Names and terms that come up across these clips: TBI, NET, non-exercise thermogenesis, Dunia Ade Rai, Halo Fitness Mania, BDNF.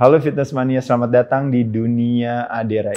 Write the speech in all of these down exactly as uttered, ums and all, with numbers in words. Halo Fitness Mania, selamat datang di Dunia Ade Rai. Kali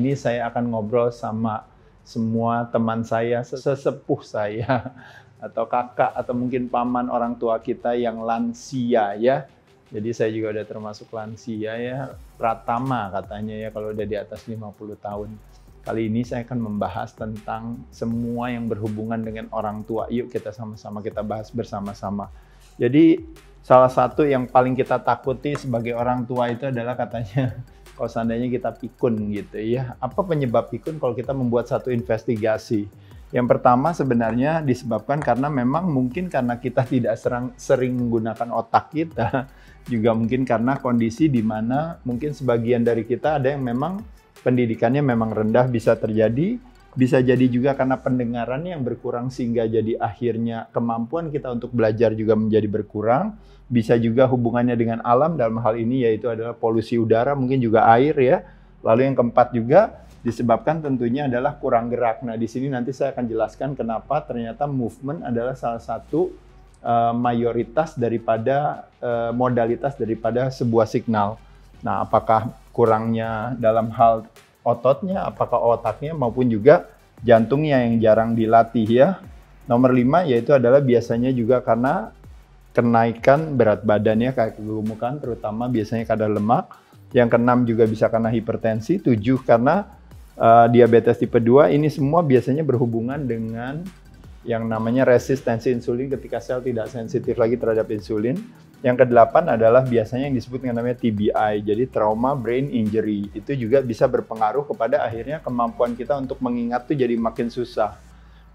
ini saya akan ngobrol sama semua teman saya, sesepuh saya, atau kakak, atau mungkin paman orang tua kita yang lansia ya. Jadi saya juga udah termasuk lansia ya, pratama katanya ya kalau udah di atas lima puluh tahun. Kali ini saya akan membahas tentang semua yang berhubungan dengan orang tua. Yuk kita sama-sama kita bahas bersama-sama. Jadi salah satu yang paling kita takuti sebagai orang tua itu adalah katanya kalau seandainya kita pikun gitu ya. Apa penyebab pikun kalau kita membuat satu investigasi? Yang pertama sebenarnya disebabkan karena memang mungkin karena kita tidak serang, sering menggunakan otak kita. Juga mungkin karena kondisi di mana mungkin sebagian dari kita ada yang memang pendidikannya memang rendah bisa terjadi. Bisa jadi juga karena pendengarannya yang berkurang sehingga jadi akhirnya kemampuan kita untuk belajar juga menjadi berkurang. Bisa juga hubungannya dengan alam dalam hal ini yaitu adalah polusi udara mungkin juga air ya. Lalu yang keempat juga disebabkan tentunya adalah kurang gerak. Nah, di sini nanti saya akan jelaskan kenapa ternyata movement adalah salah satu uh, mayoritas daripada uh, modalitas daripada sebuah signal. Nah, apakah kurangnya dalam hal ototnya, apakah otaknya, maupun juga jantungnya yang jarang dilatih ya. Nomor lima yaitu adalah biasanya juga karena kenaikan berat badannya kayak kegemukan, terutama biasanya kadar lemak. Yang keenam juga bisa karena hipertensi. Tujuh karena Uh, diabetes tipe dua, ini semua biasanya berhubungan dengan yang namanya resistensi insulin ketika sel tidak sensitif lagi terhadap insulin. Yang kedelapan adalah biasanya yang disebut dengan namanya T B I, jadi trauma brain injury. Itu juga bisa berpengaruh kepada akhirnya kemampuan kita untuk mengingat tuh jadi makin susah.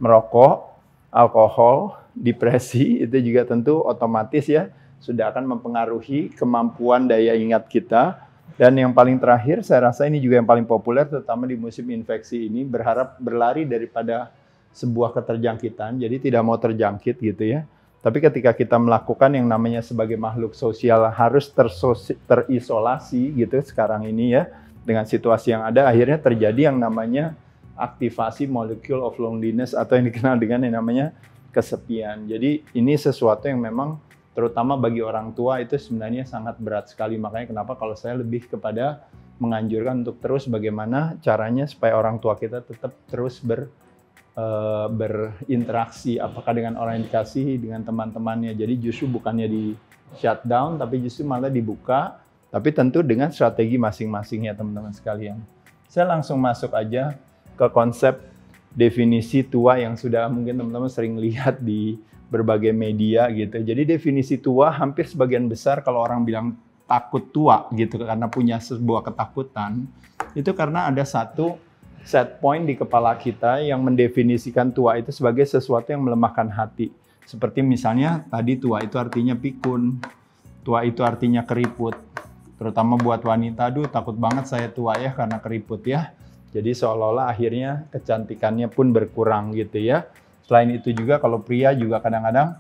Merokok, alkohol, depresi itu juga tentu otomatis ya sudah akan mempengaruhi kemampuan daya ingat kita. Dan yang paling terakhir, saya rasa ini juga yang paling populer, terutama di musim infeksi ini, berharap berlari daripada sebuah keterjangkitan, jadi tidak mau terjangkit gitu ya. Tapi ketika kita melakukan yang namanya sebagai makhluk sosial harus tersosi, terisolasi gitu sekarang ini ya, dengan situasi yang ada, akhirnya terjadi yang namanya aktivasi molecule of loneliness atau yang dikenal dengan yang namanya kesepian. Jadi ini sesuatu yang memang terutama bagi orang tua itu sebenarnya sangat berat sekali. Makanya kenapa kalau saya lebih kepada menganjurkan untuk terus bagaimana caranya supaya orang tua kita tetap terus ber, e, berinteraksi. Apakah dengan orang yang dikasihi, dengan teman-temannya. Jadi justru bukannya di shutdown, tapi justru malah dibuka. Tapi tentu dengan strategi masing-masing ya teman-teman sekalian. Saya langsung masuk aja ke konsep definisi tua yang sudah mungkin teman-teman sering lihat di berbagai media gitu. Jadi definisi tua hampir sebagian besar kalau orang bilang takut tua gitu karena punya sebuah ketakutan, itu karena ada satu set point di kepala kita yang mendefinisikan tua itu sebagai sesuatu yang melemahkan hati. Seperti misalnya tadi tua itu artinya pikun, tua itu artinya keriput. Terutama buat wanita, aduh takut banget saya tua ya karena keriput ya. Jadi seolah-olah akhirnya kecantikannya pun berkurang gitu ya. Selain itu juga kalau pria juga kadang-kadang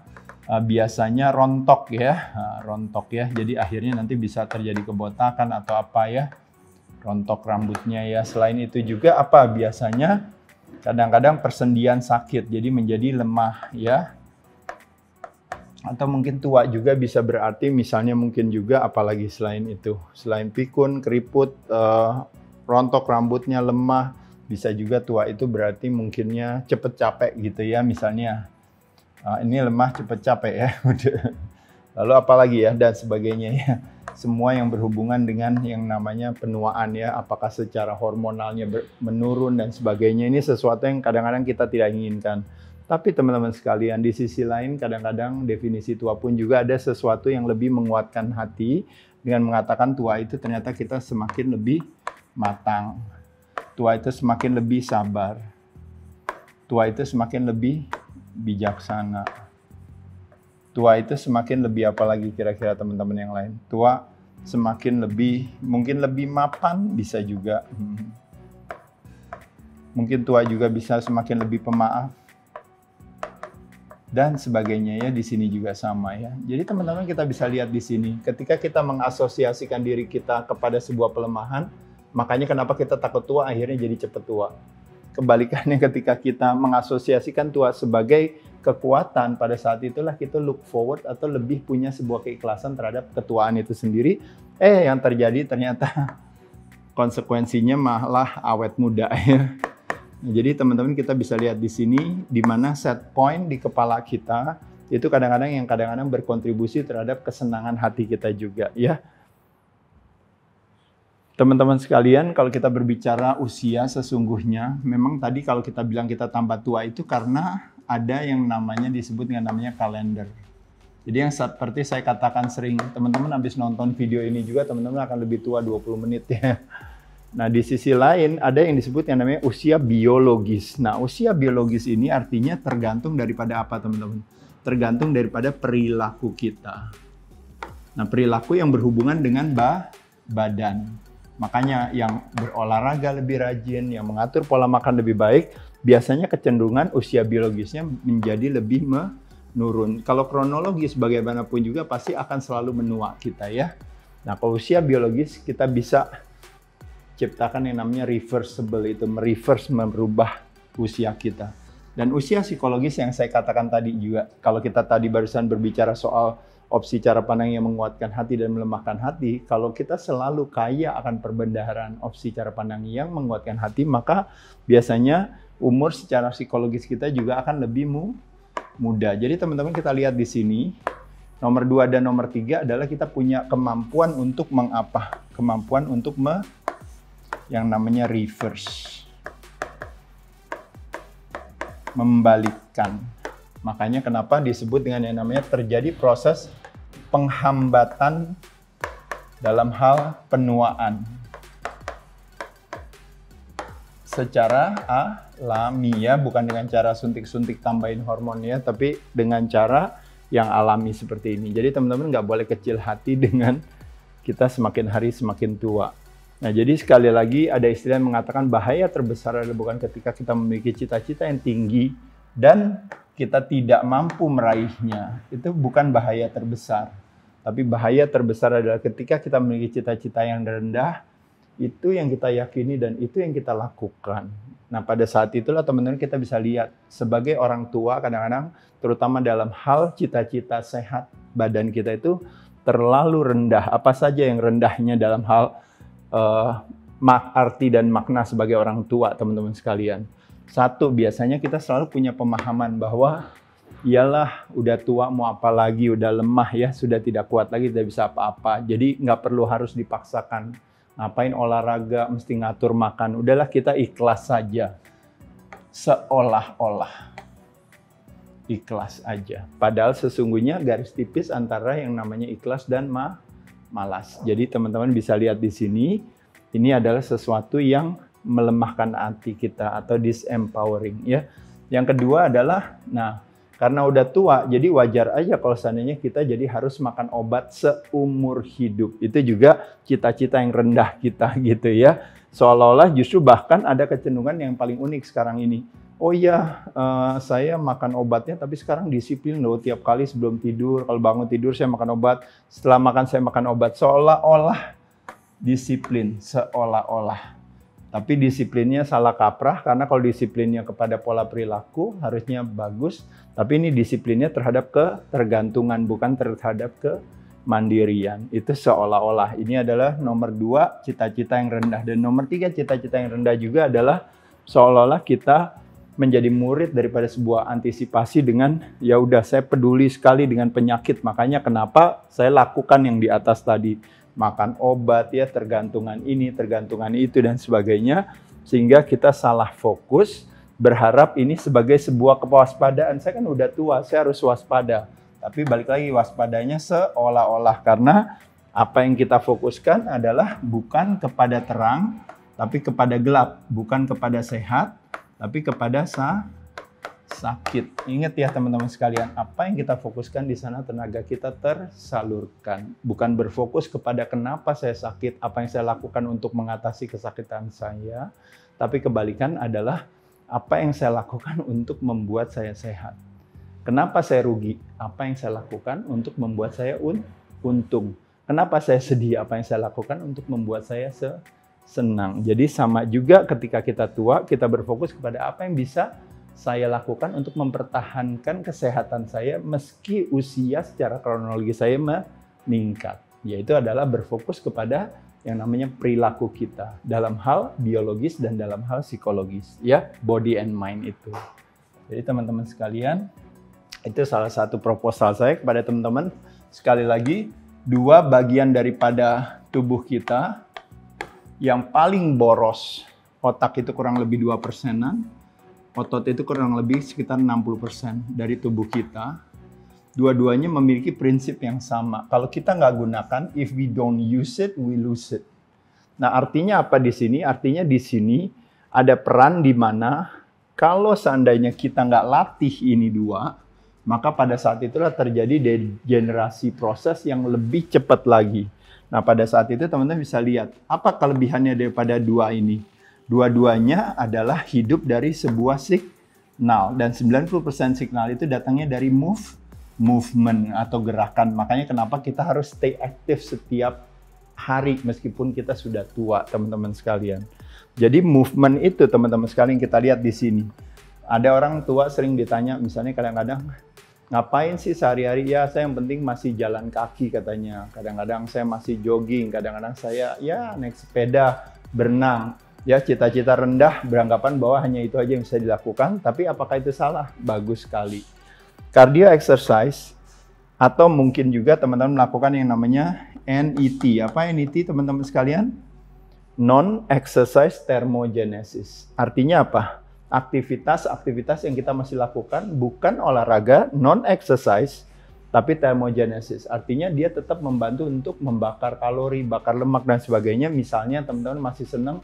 uh, biasanya rontok ya, uh, rontok ya. Jadi akhirnya nanti bisa terjadi kebotakan atau apa ya, rontok rambutnya ya. Selain itu juga apa biasanya kadang-kadang persendian sakit, jadi menjadi lemah ya. Atau mungkin tua juga bisa berarti misalnya mungkin juga apalagi selain itu, selain pikun, keriput, uh, rontok rambutnya, lemah. Bisa juga tua itu berarti mungkinnya cepet capek gitu ya misalnya. Nah, ini lemah cepet capek ya. Lalu apalagi ya dan sebagainya ya. Semua yang berhubungan dengan yang namanya penuaan ya. Apakah secara hormonalnya menurun dan sebagainya. Ini sesuatu yang kadang-kadang kita tidak inginkan. Tapi teman-teman sekalian di sisi lain kadang-kadang definisi tua pun juga ada sesuatu yang lebih menguatkan hati. Dengan mengatakan tua itu ternyata kita semakin lebih matang. Tua itu semakin lebih sabar. Tua itu semakin lebih bijaksana. Tua itu semakin lebih apa lagi kira-kira teman-teman yang lain? Tua semakin lebih, mungkin lebih mapan bisa juga. Hmm. Mungkin tua juga bisa semakin lebih pemaaf. Dan sebagainya ya, di sini juga sama ya. Jadi teman-teman kita bisa lihat di sini, ketika kita mengasosiasikan diri kita kepada sebuah pelemahan, Makanya kenapa kita takut tua akhirnya jadi cepet tua. Kebalikannya ketika kita mengasosiasikan tua sebagai kekuatan, pada saat itulah kita look forward atau lebih punya sebuah keikhlasan terhadap ketuaan itu sendiri. Eh yang terjadi ternyata konsekuensinya malah awet muda ya. Nah, jadi teman-teman kita bisa lihat di sini di mana set point di kepala kita itu kadang-kadang yang kadang-kadang berkontribusi terhadap kesenangan hati kita juga ya. Teman-teman sekalian, kalau kita berbicara usia sesungguhnya, memang tadi kalau kita bilang kita tambah tua itu karena ada yang namanya disebut dengan namanya kalender. Jadi yang seperti saya katakan sering, teman-teman habis nonton video ini juga teman-teman akan lebih tua dua puluh menit ya. Nah di sisi lain ada yang disebut yang namanya usia biologis. Nah usia biologis ini artinya tergantung daripada apa teman-teman? Tergantung daripada perilaku kita. Nah perilaku yang berhubungan dengan bah, badan. Makanya yang berolahraga lebih rajin, yang mengatur pola makan lebih baik, biasanya kecenderungan usia biologisnya menjadi lebih menurun. Kalau kronologis bagaimanapun juga pasti akan selalu menua kita ya. Nah kalau usia biologis kita bisa ciptakan yang namanya reversible, itu mereverse, merubah usia kita. Dan usia psikologis yang saya katakan tadi juga, kalau kita tadi barusan berbicara soal opsi cara pandang yang menguatkan hati dan melemahkan hati, kalau kita selalu kaya akan perbendaharaan opsi cara pandang yang menguatkan hati, maka biasanya umur secara psikologis kita juga akan lebih muda. Jadi teman-teman kita lihat di sini, nomor dua dan nomor tiga adalah kita punya kemampuan untuk mengapa? Kemampuan untuk me, yang namanya reverse. Membalikkan. Makanya kenapa disebut dengan yang namanya terjadi proses penghambatan dalam hal penuaan secara alami ya, bukan dengan cara suntik-suntik tambahin hormon ya, tapi dengan cara yang alami seperti ini. Jadi teman-teman nggak boleh kecil hati dengan kita semakin hari semakin tua. Nah jadi sekali lagi ada istilah yang mengatakan bahaya terbesar adalah bukan ketika kita memiliki cita-cita yang tinggi dan kita tidak mampu meraihnya, itu bukan bahaya terbesar. Tapi bahaya terbesar adalah ketika kita memiliki cita-cita yang rendah, itu yang kita yakini dan itu yang kita lakukan. Nah pada saat itulah teman-teman kita bisa lihat, sebagai orang tua kadang-kadang, terutama dalam hal cita-cita sehat, badan kita itu terlalu rendah. Apa saja yang rendahnya dalam hal uh, arti dan makna sebagai orang tua teman-teman sekalian. Satu, biasanya kita selalu punya pemahaman bahwa iyalah udah tua mau apa lagi, udah lemah ya, sudah tidak kuat lagi, tidak bisa apa-apa. Jadi nggak perlu harus dipaksakan, ngapain olahraga, mesti ngatur makan. Udahlah kita ikhlas saja, seolah-olah ikhlas aja. Padahal sesungguhnya garis tipis antara yang namanya ikhlas dan ma malas. Jadi teman-teman bisa lihat di sini, ini adalah sesuatu yang melemahkan hati kita atau disempowering ya. Yang kedua adalah, nah karena udah tua jadi wajar aja kalau seandainya kita jadi harus makan obat seumur hidup. Itu juga cita-cita yang rendah kita gitu ya. Seolah-olah justru bahkan ada kecenderungan yang paling unik sekarang ini. Oh iya, uh, saya makan obatnya tapi sekarang disiplin loh, tiap kali sebelum tidur, kalau bangun tidur saya makan obat, setelah makan saya makan obat, seolah-olah disiplin, seolah-olah. Tapi disiplinnya salah kaprah, karena kalau disiplinnya kepada pola perilaku harusnya bagus, tapi ini disiplinnya terhadap ketergantungan, bukan terhadap kemandirian. Itu seolah-olah. Ini adalah nomor dua, cita-cita yang rendah. Dan nomor tiga, cita-cita yang rendah juga adalah seolah-olah kita menjadi murid daripada sebuah antisipasi dengan, ya udah saya peduli sekali dengan penyakit, makanya kenapa saya lakukan yang di atas tadi. Makan obat ya, tergantungan ini, tergantungan itu dan sebagainya, sehingga kita salah fokus, berharap ini sebagai sebuah kewaspadaan. Saya kan udah tua, saya harus waspada. Tapi balik lagi waspadanya seolah-olah, karena apa yang kita fokuskan adalah bukan kepada terang, tapi kepada gelap, bukan kepada sehat, tapi kepada sa sakit. Ingat ya teman-teman sekalian, apa yang kita fokuskan di sana tenaga kita tersalurkan. Bukan berfokus kepada kenapa saya sakit, apa yang saya lakukan untuk mengatasi kesakitan saya, tapi kebalikan adalah apa yang saya lakukan untuk membuat saya sehat. Kenapa saya rugi? Apa yang saya lakukan untuk membuat saya un untung. Kenapa saya sedih? Apa yang saya lakukan untuk membuat saya se senang. Jadi sama juga ketika kita tua, kita berfokus kepada apa yang bisa saya lakukan untuk mempertahankan kesehatan saya meski usia secara kronologi saya meningkat. Yaitu adalah berfokus kepada yang namanya perilaku kita dalam hal biologis dan dalam hal psikologis, ya, body and mind itu. Jadi teman-teman sekalian, itu salah satu proposal saya kepada teman-teman. Sekali lagi, dua bagian daripada tubuh kita yang paling boros, otak itu kurang lebih dua persenan, otot itu kurang lebih sekitar enam puluh persen dari tubuh kita. Dua-duanya memiliki prinsip yang sama. Kalau kita nggak gunakan, if we don't use it, we lose it. Nah, artinya apa di sini? Artinya di sini ada peran di mana kalau seandainya kita nggak latih ini dua, maka pada saat itulah terjadi degenerasi proses yang lebih cepat lagi. Nah, pada saat itu teman-teman bisa lihat, apa kelebihannya daripada dua ini? Dua-duanya adalah hidup dari sebuah signal. Dan sembilan puluh persen signal itu datangnya dari move, movement atau gerakan. Makanya kenapa kita harus stay aktif setiap hari meskipun kita sudah tua, teman-teman sekalian. Jadi movement itu teman-teman sekalian kita lihat di sini. Ada orang tua sering ditanya misalnya kadang-kadang, ngapain sih sehari-hari? Ya saya yang penting masih jalan kaki katanya. Kadang-kadang saya masih jogging, kadang-kadang saya ya naik sepeda, berenang. Ya cita-cita rendah beranggapan bahwa hanya itu aja yang bisa dilakukan, tapi apakah itu salah? Bagus sekali. Cardio exercise atau mungkin juga teman-teman melakukan yang namanya N E T. Apa N E T teman-teman sekalian? Non-exercise thermogenesis. Artinya apa? Aktivitas-aktivitas yang kita masih lakukan bukan olahraga, non-exercise, tapi thermogenesis. Artinya dia tetap membantu untuk membakar kalori, bakar lemak dan sebagainya. Misalnya teman-teman masih senang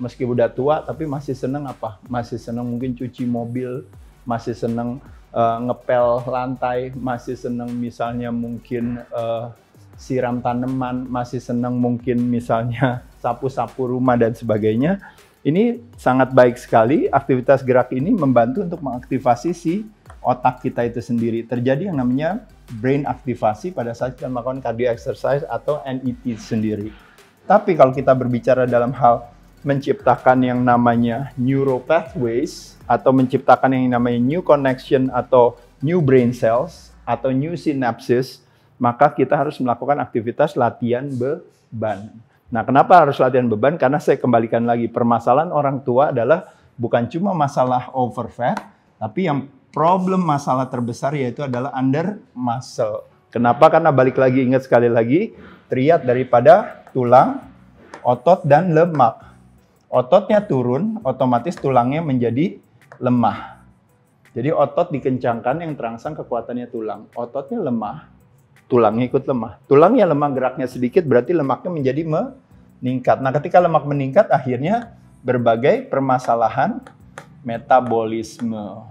meski udah tua tapi masih senang apa? Masih senang mungkin cuci mobil, masih senang Uh, ngepel lantai, masih seneng misalnya mungkin uh, siram tanaman, masih seneng mungkin misalnya sapu-sapu rumah dan sebagainya. Ini sangat baik sekali, aktivitas gerak ini membantu untuk mengaktivasi si otak kita itu sendiri. Terjadi yang namanya brain activation pada saat kita melakukan cardio exercise atau N E T sendiri. Tapi kalau kita berbicara dalam hal menciptakan yang namanya neural pathways atau menciptakan yang namanya new connection atau new brain cells atau new synapses, maka kita harus melakukan aktivitas latihan beban. Nah, kenapa harus latihan beban? Karena saya kembalikan lagi, permasalahan orang tua adalah bukan cuma masalah overfat, tapi yang problem masalah terbesar yaitu adalah under muscle. Kenapa? Karena balik lagi, ingat sekali lagi, triad daripada tulang, otot, dan lemak. Ototnya turun, otomatis tulangnya menjadi lemah. Jadi otot dikencangkan yang terangsang kekuatannya tulang. Ototnya lemah, tulangnya ikut lemah. Tulangnya lemah, geraknya sedikit, berarti lemaknya menjadi meningkat. Nah, ketika lemak meningkat, akhirnya berbagai permasalahan metabolisme.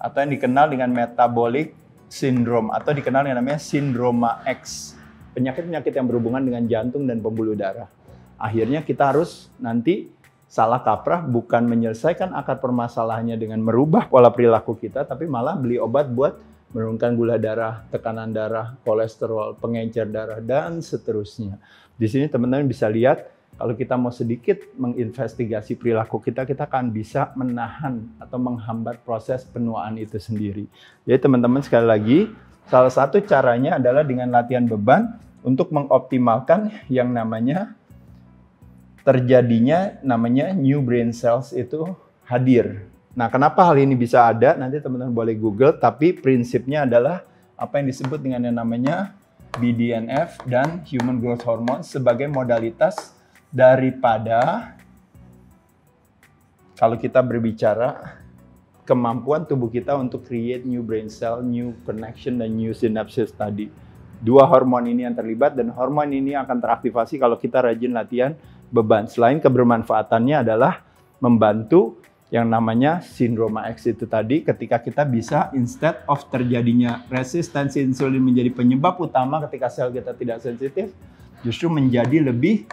Atau yang dikenal dengan metabolic syndrome. Atau dikenal yang namanya sindroma X. Penyakit-penyakit yang berhubungan dengan jantung dan pembuluh darah. Akhirnya kita harus nanti salah kaprah, bukan menyelesaikan akar permasalahannya dengan merubah pola perilaku kita, tapi malah beli obat buat menurunkan gula darah, tekanan darah, kolesterol, pengencer darah, dan seterusnya. Di sini teman-teman bisa lihat, kalau kita mau sedikit menginvestigasi perilaku kita, kita akan bisa menahan atau menghambat proses penuaan itu sendiri. Jadi teman-teman sekali lagi, salah satu caranya adalah dengan latihan beban untuk mengoptimalkan yang namanya terjadinya namanya new brain cells itu hadir. Nah, kenapa hal ini bisa ada? Nanti teman-teman boleh Google, tapi prinsipnya adalah apa yang disebut dengan yang namanya B D N F dan human growth hormone sebagai modalitas daripada kalau kita berbicara kemampuan tubuh kita untuk create new brain cell, new connection, dan new synapses tadi. Dua hormon ini yang terlibat dan hormon ini akan teraktivasi kalau kita rajin latihan beban. Selain kebermanfaatannya adalah membantu yang namanya sindroma X itu tadi, ketika kita bisa instead of terjadinya resistensi insulin menjadi penyebab utama ketika sel kita tidak sensitif, justru menjadi lebih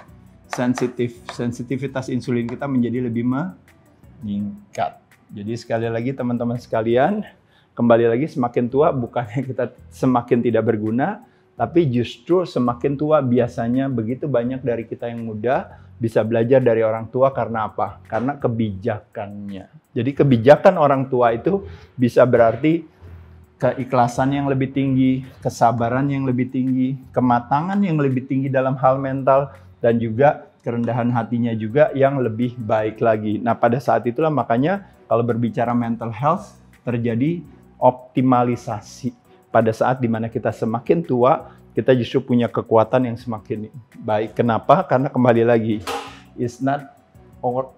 sensitif. Sensitivitas insulin kita menjadi lebih meningkat. Jadi sekali lagi teman-teman sekalian, kembali lagi semakin tua bukannya kita semakin tidak berguna, tapi justru semakin tua biasanya begitu banyak dari kita yang muda Bisa belajar dari orang tua karena apa? Karena kebijakannya. Jadi kebijakan orang tua itu bisa berarti keikhlasan yang lebih tinggi, kesabaran yang lebih tinggi, kematangan yang lebih tinggi dalam hal mental, dan juga kerendahan hatinya juga yang lebih baik lagi. Nah, pada saat itulah makanya kalau berbicara mental health terjadi optimalisasi. Pada saat dimana kita semakin tua, kita justru punya kekuatan yang semakin baik. Kenapa? Karena kembali lagi, it's not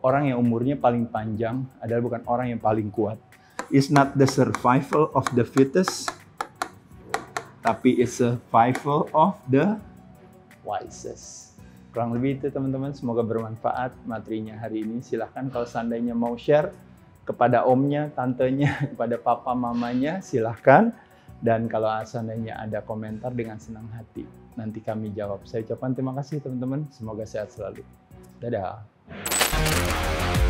orang yang umurnya paling panjang adalah bukan orang yang paling kuat. It's not the survival of the fittest, tapi it's survival of the wisest. Kurang lebih itu teman-teman, semoga bermanfaat materinya hari ini. Silahkan kalau seandainya mau share kepada omnya, tantenya, kepada papa mamanya, silahkan. Dan kalau seandainya ada komentar, dengan senang hati nanti kami jawab. Saya ucapkan terima kasih teman-teman. Semoga sehat selalu. Dadah.